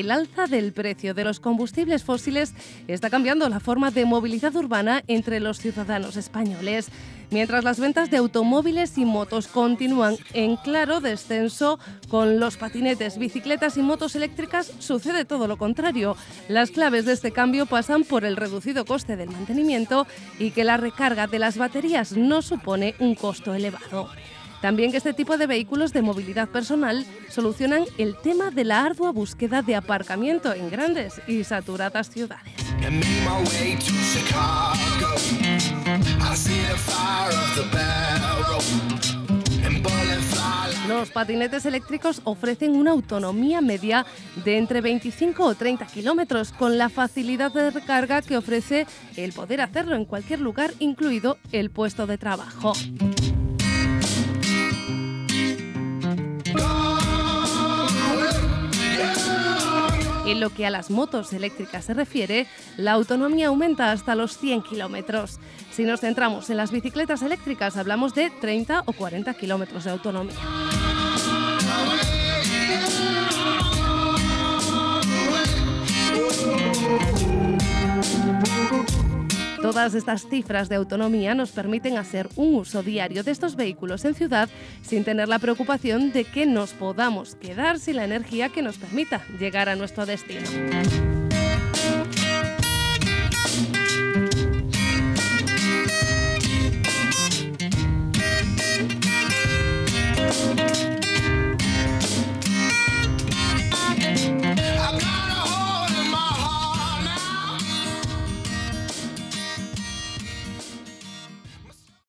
El alza del precio de los combustibles fósiles está cambiando la forma de movilidad urbana entre los ciudadanos españoles. Mientras las ventas de automóviles y motos continúan en claro descenso, con los patinetes, bicicletas y motos eléctricas sucede todo lo contrario. Las claves de este cambio pasan por el reducido coste del mantenimiento y que la recarga de las baterías no supone un costo elevado. También que este tipo de vehículos de movilidad personal solucionan el tema de la ardua búsqueda de aparcamiento en grandes y saturadas ciudades. Los patinetes eléctricos ofrecen una autonomía media de entre 25 o 30 kilómetros, con la facilidad de recarga que ofrece el poder hacerlo en cualquier lugar, incluido el puesto de trabajo. En lo que a las motos eléctricas se refiere, la autonomía aumenta hasta los 100 kilómetros. Si nos centramos en las bicicletas eléctricas, hablamos de 30 o 40 kilómetros de autonomía. Todas estas cifras de autonomía nos permiten hacer un uso diario de estos vehículos en ciudad sin tener la preocupación de que nos podamos quedar sin la energía que nos permita llegar a nuestro destino.